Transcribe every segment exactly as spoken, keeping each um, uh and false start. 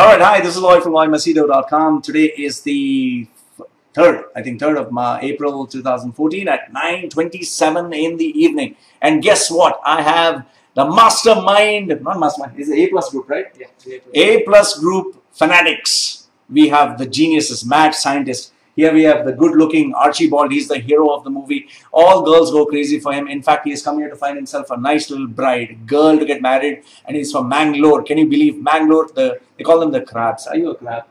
Alright, hi, this is Loy from Loy Machedo dot com. Today is the third, I think third of my April two thousand fourteen at nine twenty-seven in the evening. And guess what? I have the mastermind, not mastermind, it's the A plus Group, right? Yeah. A plus Group fanatics. We have the geniuses, mad scientists. Here we have the good-looking Archibald. He's the hero of the movie. All girls go crazy for him. In fact, he has come here to find himself a nice little bride, girl to get married, and he's from Mangalore. Can you believe Mangalore? The, they call them the crabs. Are you a crab?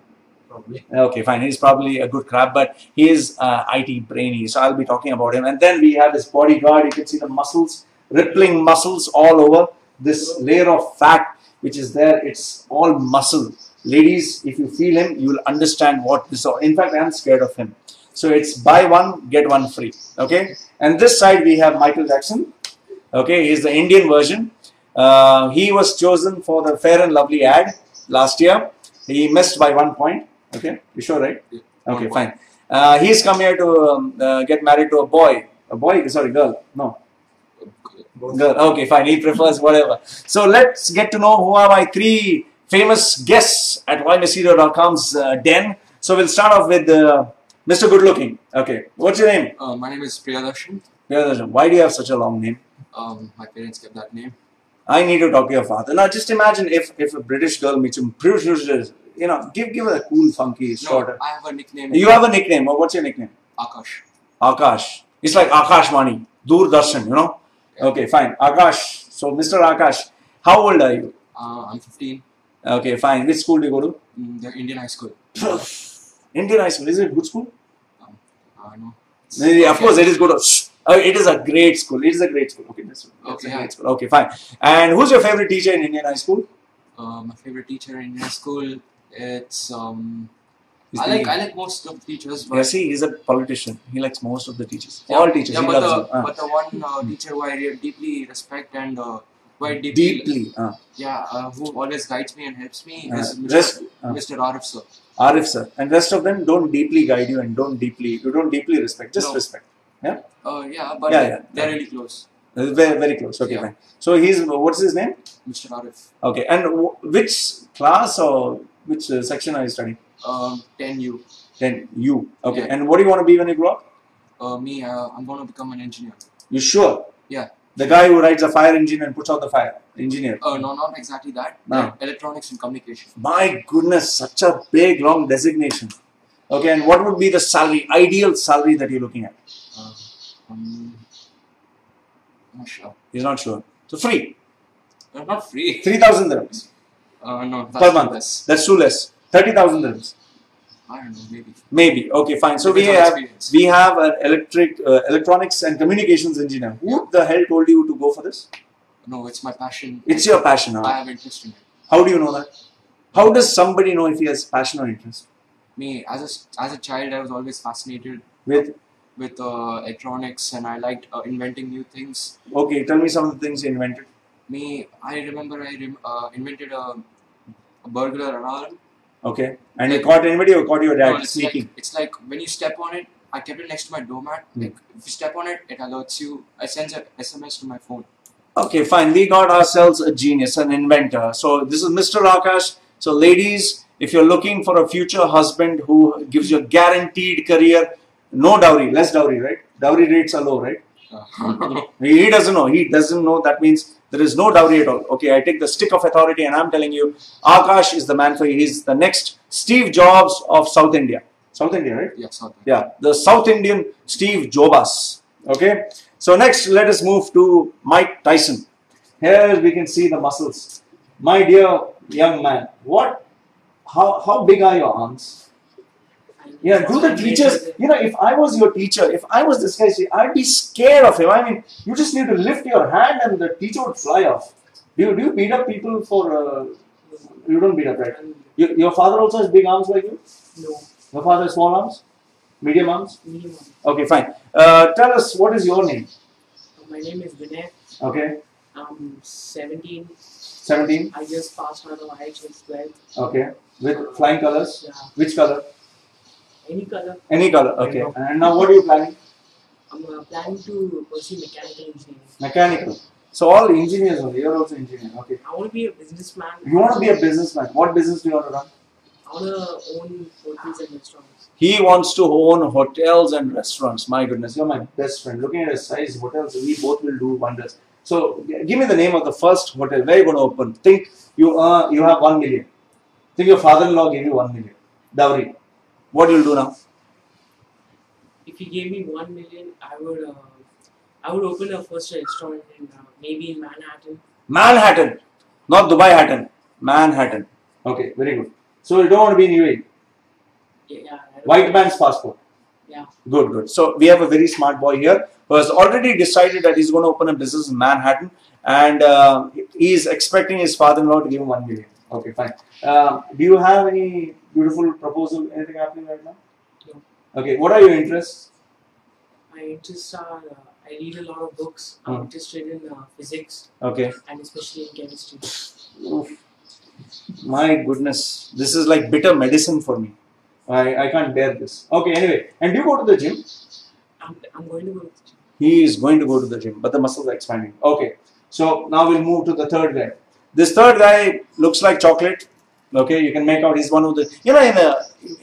Probably. Okay, fine. He's probably a good crab, but he is uh, I T brainy, so I'll be talking about him. And then we have his bodyguard. You can see the muscles, rippling muscles all over. This layer of fat which is there, it's all muscle. Ladies, if you feel him, you will understand what this is. In fact, I am scared of him. So it's buy one, get one free. Okay. And this side we have Michael Jackson. Okay. He's the Indian version. Uh, he was chosen for the Fair and Lovely ad last year. He missed by one point. Okay. You sure, right? Okay, fine. Uh, he's come here to um, uh, get married to a boy. A boy? Sorry, girl. No. Girl. Okay, fine. He prefers whatever. So let's get to know who are my three famous guests at Loy Machedo dot com's uh, den. So we'll start off with uh, Mister Good Looking. Okay, what's your name? Uh, my name is Priyadarshan. Priyadarshan, why do you have such a long name? Um, my parents kept that name. I need to talk to your father. Now just imagine if if a British girl meets him, you know, give give her a cool, funky, shorter. No, I have a nickname. You have a nickname, or what's your nickname? Akash. Akash. It's like Akashwani, Doordarshan, you know. Yeah. Okay, fine. Akash. So Mister Akash, how old are you? Uh, I'm fifteen. Okay, fine. Which school do you go to? Mm, the Indian high school. Indian high school. Is it a good school? Um, uh, no. Yeah, of okay. course, it is good. Oh, it is a great school. It is a great school. Okay, that's right. Okay, yeah. Great school. Okay, fine. And who's your favorite teacher in Indian high school? Uh, my favorite teacher in Indian high school, it's um. He's I like Indian. I like most of the teachers. But yeah, see, he's a politician. He likes most of the teachers. Yeah, all teachers. Yeah, he but, loves the, uh. but the one uh, teacher who I really deeply respect and. Uh, Quite deeply, deeply uh, yeah, uh, who always guides me and helps me uh, is Mister Rest, uh, Mister Arif sir. Arif sir, and rest of them don't deeply guide you and don't deeply you don't deeply respect, just no. respect. Yeah. Oh uh, yeah, but yeah, yeah, they're yeah. really close. Very very close. Okay, yeah. Fine. So he's what's his name? Mister Arif. Okay, and w which class or which uh, section are you studying? Um, ten U. Ten U. Okay, yeah. And what do you want to be when you grow up? Uh, me, uh, I'm going to become an engineer. You sure? Yeah. The guy who rides a fire engine and puts out the fire. Engineer. Oh, uh, no, not exactly that. No. Electronics and communication. My goodness, such a big, long designation. Okay, and what would be the salary, ideal salary that you're looking at? Uh, um, I'm not sure. He's not sure. So free. Uh, not free. three thousand dirhams. Uh, no, that's per month. Less. That's too less. thirty thousand dirhams. I don't know, maybe. Maybe. Okay, fine. So we have, we have an electric, uh, electronics and communications engineer. Who the hell told you to go for this? No, it's my passion. It's your passion, huh? I have interest in it. How do you know that? How does somebody know if he has passion or interest? Me, as a, as a child, I was always fascinated with with uh, electronics, and I liked uh, inventing new things. Okay, tell me some of the things you invented. Me, I remember I rem uh, invented a, a burglar alarm. Okay, and like, you caught anybody or caught your dad no, it's sneaking? Like, it's like when you step on it, I kept it next to my doormat. Hmm. Like if you step on it, it alerts you. I send an S M S to my phone. Okay, fine. We got ourselves a genius, an inventor. So this is Mister Akash. So ladies, if you're looking for a future husband who gives you a guaranteed career, no dowry, less dowry, right? Dowry rates are low, right? He doesn't know. He doesn't know. That means there is no dowry at all. Okay, I take the stick of authority and I'm telling you, Akash is the man for you. He's the next Steve Jobs of South India. South India, right? Yeah, South India. Yeah, the South Indian Steve Jobs. Okay, so next let us move to Mike Tyson. Here we can see the muscles. My dear young man, what, how, how big are your arms? Yeah, do the teachers, you know, if I was your teacher, if I was this guy, I'd be scared of him. I mean, you just need to lift your hand and the teacher would fly off. Do you, do you beat up people for, uh, you don't beat up, right? You, your father also has big arms like you? No. Your father has small arms? Medium arms? Medium arms. Okay, fine. Uh, tell us, what is your name? My name is Vinay. Okay. I'm seventeen. seventeen? I just passed out of high school twelve. Okay. With flying colors? Yeah. Which color? Any color. Any color, okay. And now what are you planning? I'm uh, planning to pursue mechanical engineering. Mechanical. So all engineers only, you're also engineer, okay. I want to be a businessman. You want to be a businessman. What business do you want to run? Or own hotels and restaurants. He wants to own hotels and restaurants. My goodness, you're my best friend. Looking at his size, hotels, we both will do wonders. So, give me the name of the first hotel where you're going to open. Think you uh, you have one million. Think your father-in-law gave you one million dowry. What you'll do now? If he gave me one million, I would uh, I would open a first restaurant in uh, maybe in Manhattan. Manhattan, not Dubai Hatton. Manhattan. Okay, very good. So you don't want to be in U A E? Yeah. yeah White man's passport? Yeah. Good, good. So we have a very smart boy here who has already decided that he's going to open a business in Manhattan, and uh, he's expecting his father-in-law to give him one million. Okay, fine. Uh, do you have any beautiful proposal, anything happening right now? No. Okay, what are your interests? My interests are, uh, I read a lot of books. I'm hmm. interested in uh, physics. Okay. And especially in chemistry. Oof. My goodness, this is like bitter medicine for me. I, I can't bear this. Okay, anyway. And do you go to the gym? I'm, I'm going to go to the gym. He is going to go to the gym, but the muscles are expanding. Okay, so now we'll move to the third guy. This third guy looks like chocolate. Okay, you can make out he's one of the... You know, in a,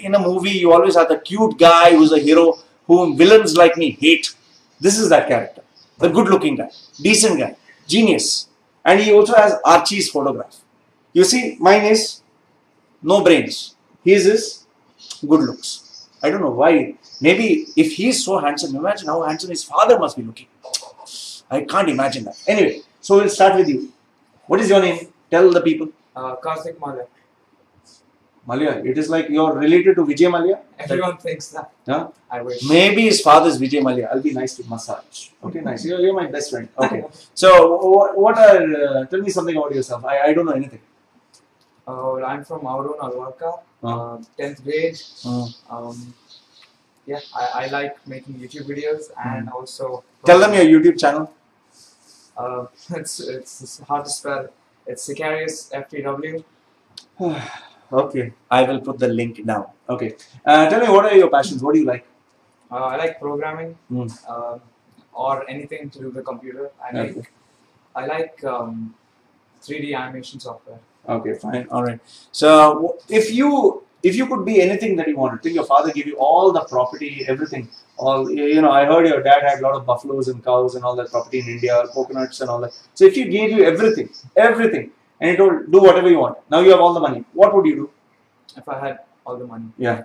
in a movie, you always have the cute guy who's a hero, whom villains like me hate. This is that character. The good-looking guy, decent guy, genius. And he also has Archie's photograph. You see, mine is no brains. His is good looks. I don't know why. Maybe if he's so handsome, imagine how handsome his father must be looking. I can't imagine that. Anyway, so we'll start with you. What is your name? Tell the people. Uh, Karthik Mallya. Mallya. It is like you're related to Vijay Mallya. Everyone that, thinks that. Huh? I wish. Maybe his father's Vijay Mallya. I'll be nice to massage. Okay, nice. You're, you're my best friend. Okay. So, what, what are? Uh, tell me something about yourself. I, I don't know anything. Uh, I'm from our own Alwarka, uh, tenth grade. Uh, um, yeah, I, I like making YouTube videos and mm. also... Tell them your YouTube channel. Uh, it's, it's, it's hard to spell. It's Sicarius F T W. Okay, I will put the link down. Okay, uh, tell me, what are your passions? What do you like? Uh, I like programming mm. uh, or anything to do with the computer. I like, okay. I like um, three D animation software. Okay, fine. All right. So, if you if you could be anything that you wanted, think your father gave you all the property, everything. All you know, I heard your dad had a lot of buffaloes and cows and all that property in India, coconuts and all that. So, if you gave you everything, everything, and he told do whatever you want. Now you have all the money. What would you do? If I had all the money, yeah.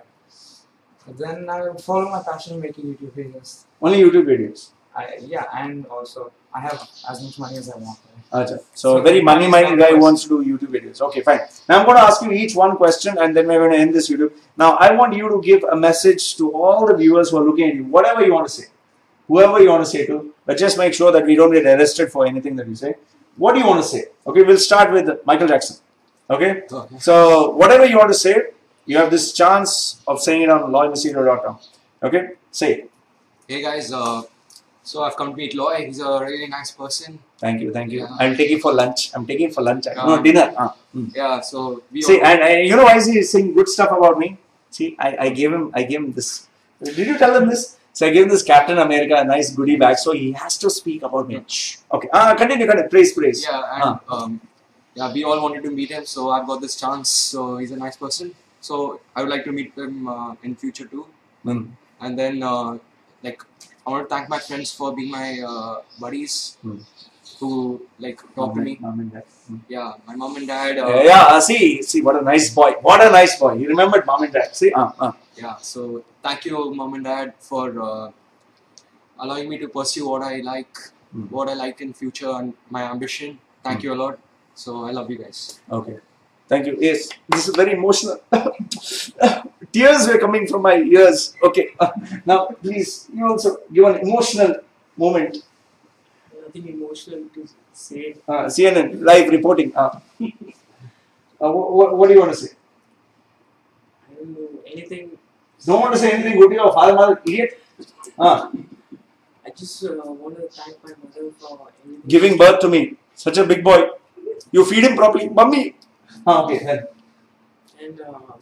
But then I would follow my passion, making YouTube videos. Only YouTube videos. I, yeah, and also I have as much money as I want. Right? Okay. So, so a very money-minded guy wants to do YouTube videos. Okay, fine. Now I'm going to ask you each one question and then we're going to end this YouTube. Now I want you to give a message to all the viewers who are looking at you, whatever you want to say, whoever you want to say to, but just make sure that we don't get arrested for anything that you say. What do you want to say? Okay, we'll start with Michael Jackson. Okay? okay. So whatever you want to say, you have this chance of saying it on loy machedo dot com. Okay? Say it. Hey guys, uh, so I've come to meet Loy. He's a really nice person. Thank you, thank you. Yeah. I'll take him for lunch. I'm taking him for lunch. Um, no, dinner. Uh, mm. Yeah, so we see, and, and you know why is he saying good stuff about me? See, I, I gave him I gave him this. Did you tell him this? So I gave him this Captain America, a nice goodie bag. So he has to speak about me. Yeah. Okay. Uh, continue, continue. Praise, praise. Yeah, and uh. um, yeah, we all wanted to meet him, so I've got this chance. So he's a nice person. So I would like to meet him uh, in future too. Mm. And then, uh, like... I want to thank my friends for being my uh, buddies hmm. who like talk to me. Mom and dad. Hmm. Yeah, my mom and dad. Uh, yeah, yeah. Uh, see, see, what a nice boy. What a nice boy. He remembered mom and dad. See, uh, uh. Yeah. So thank you, mom and dad, for uh, allowing me to pursue what I like, hmm. what I like in future, and my ambition. Thank hmm. you a lot. So I love you guys. Okay. Thank you. Yes, this is very emotional. Tears were coming from my ears. Okay, uh, now please, you also give an emotional moment. Nothing emotional to say. Uh, C N N, live reporting. Uh, uh, what, what do you want to say? I don't know, anything. Don't want to say anything good to your father, mother, idiot? Uh. I just uh, want to thank my mother for everything. Giving birth to me. Such a big boy. You feed him properly. Mummy. Uh, okay, then. And... Uh,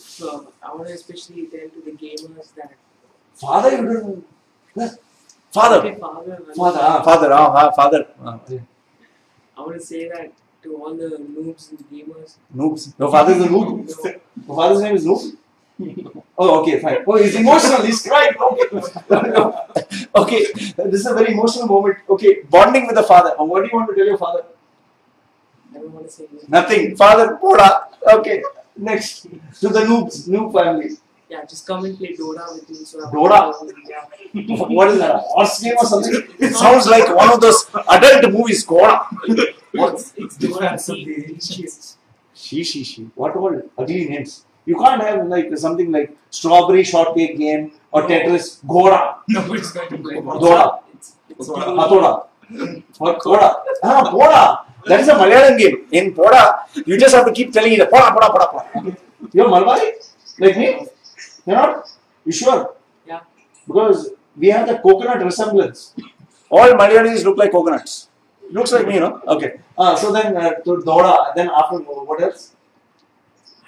So, I want to especially tell to the gamers that father, you don't know. Father, okay, father, father, father, ah, father, ah, father. Ah. I want to say that to all the noobs and gamers. Noobs? Your father is a noob? Your father's name is Noob? Oh, okay, fine. Oh, he's emotional. He's crying. Okay. Okay, this is a very emotional moment. Okay, bonding with the father. Oh, what do you want to tell your father? I don't want to say anything. Nothing. Father, Dora. Okay, next. To the noobs, noob families. Yeah, just come and play Dora with me. So Dora? What is that? A horse game or something? It sounds like one of those adult movies, Dora. What's it's Dora something? She, she, she. What all ugly names? You can't have like something like strawberry shortcake game or no. Tetris. Gora. No, it's not Gora. Athoda. What Gora? Ah, Gora. That is a Malayalam game. In Poda, you just have to keep telling it. Poda, Poda, Poda, Poda. You're Malwari? Like me? You're not? You sure? Yeah. Because we have the coconut resemblance. All Malayalis look like coconuts. Looks like me, you know? Okay. Uh, so then, uh, to Doda. Then after, what else?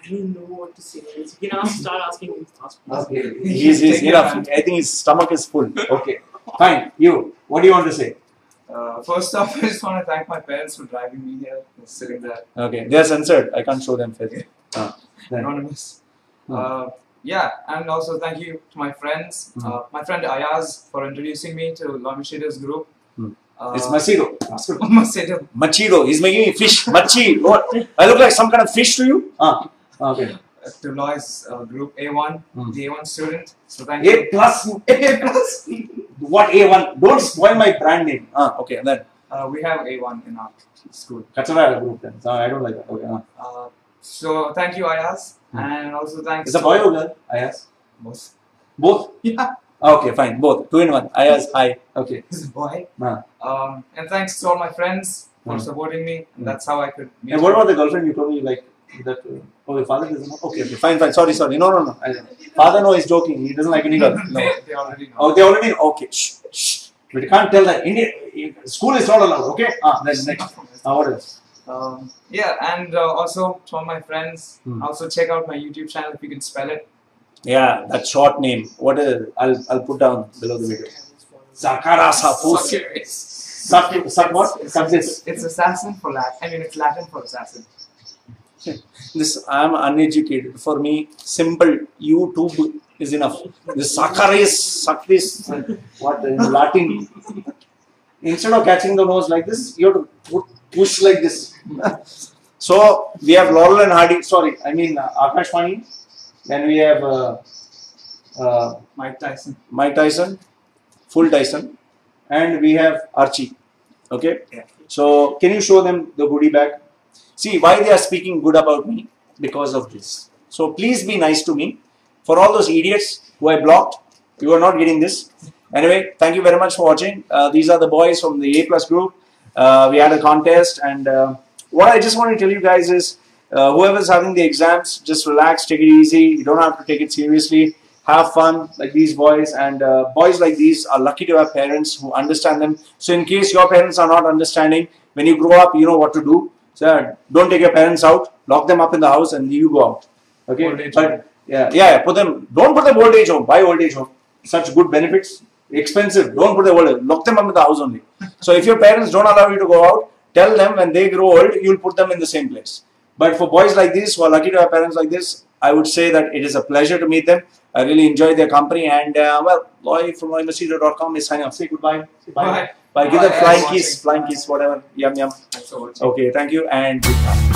I don't know what to say. You can ask, start asking him. Okay. He's, he's enough. I think his stomach is full. Okay. Fine. You. What do you want to say? Uh, first off, I just want to thank my parents for driving me here and sitting there. Okay, they are censored. I can't show them face. Okay. Uh, Anonymous. Hmm. Uh, yeah, and also thank you to my friends. Hmm. Uh, my friend Ayaz for introducing me to Loy Machedo's group. Hmm. Uh, it's Machedo. Machedo. Machedo. He's making me fish. Machi. What? I look like some kind of fish to you? Ah. Okay. Uh, to Loy's uh, group A one, hmm. the A one student. So thank you. A plus. A plus. What A one? Don't spoil my brand name. Ah, okay. And then uh, we have A one in our school. That's another group then. So I don't like that. Okay. Uh, so thank you, Ayaz, hmm. and also thanks. Is a boy or girl? Ayaz. Both. Both. Yeah. Okay, fine. Both. Two in one. Ayaz. Hi. Okay. This is a boy. Ah. Um, and thanks to all my friends for hmm. supporting me. And that's how I could. Meet and what about the girlfriend you told me like? That, oh, your father doesn't know? Okay, okay, fine, fine. Sorry, sorry. No, no, no. I, father, no, he's joking. He doesn't like any girl. No. They, they already know. Oh, they already know. Okay. Shh, shh. But you can't tell that. India, school is not allowed. Okay? Ah, then next. Ah, what else? Um, yeah, and uh, also to all my friends, hmm. also check out my YouTube channel if you can spell it. Yeah, that short name. What is it? I'll, I'll put down below the video. Zakarasa Sicarius. Sac what? It's, it's assassin for Latin. I mean, it's Latin for assassin. This I am uneducated. For me, simple YouTube is enough. This Sicarius, Sicarius, what in Latin? Instead of catching the nose like this, you have to push like this. So we have Laurel and Hardy. Sorry, I mean uh, Akashwani. Then we have uh, uh, Mike Tyson. Mike Tyson, full Tyson, and we have Archie. Okay. Yeah. So can you show them the goodie bag? See why they are speaking good about me because of this. So please be nice to me. For all those idiots who I blocked, you are not getting this. Anyway, thank you very much for watching. Uh, these are the boys from the A plus group. Uh, we had a contest, and uh, what I just want to tell you guys is, uh, whoever's having the exams, just relax, take it easy. You don't have to take it seriously. Have fun like these boys, and uh, boys like these are lucky to have parents who understand them. So in case your parents are not understanding, when you grow up, you know what to do. So don't take your parents out, lock them up in the house and you go out. Okay? Old age home. Yeah, yeah, put them, don't put them old age home, buy old age home. Such good benefits, expensive, don't put them old age, lock them up in the house only. So if your parents don't allow you to go out, tell them when they grow old, you'll put them in the same place. But for boys like this, who are lucky to have parents like this, I would say that it is a pleasure to meet them. I really enjoy their company, and uh, well, Loy from Loy Machedo dot com is signing off. Say goodbye. Say bye. Bye. Bye. Give them flying kiss, flying kiss, whatever. Yum, yum. Okay, thank you and goodbye.